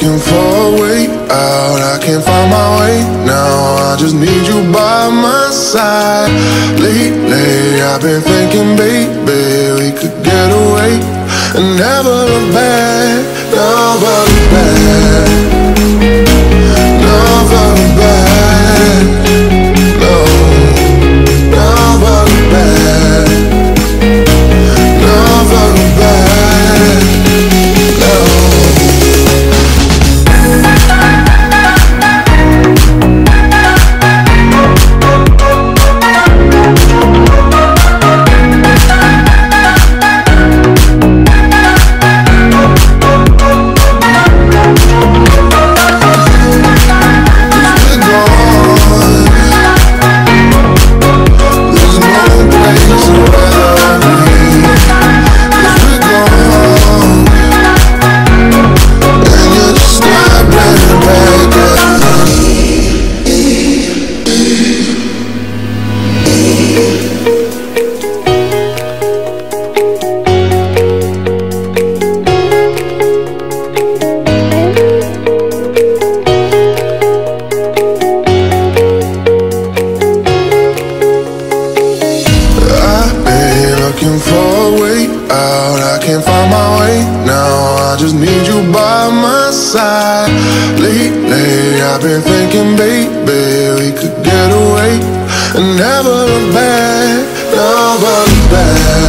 looking for a way out. I can't find my way now. I just need you by my side. Lately, I've been thinking, baby, we could get away and never look back. Never look back. Never look back. No, never look back. Never look back. Never look back, never look back.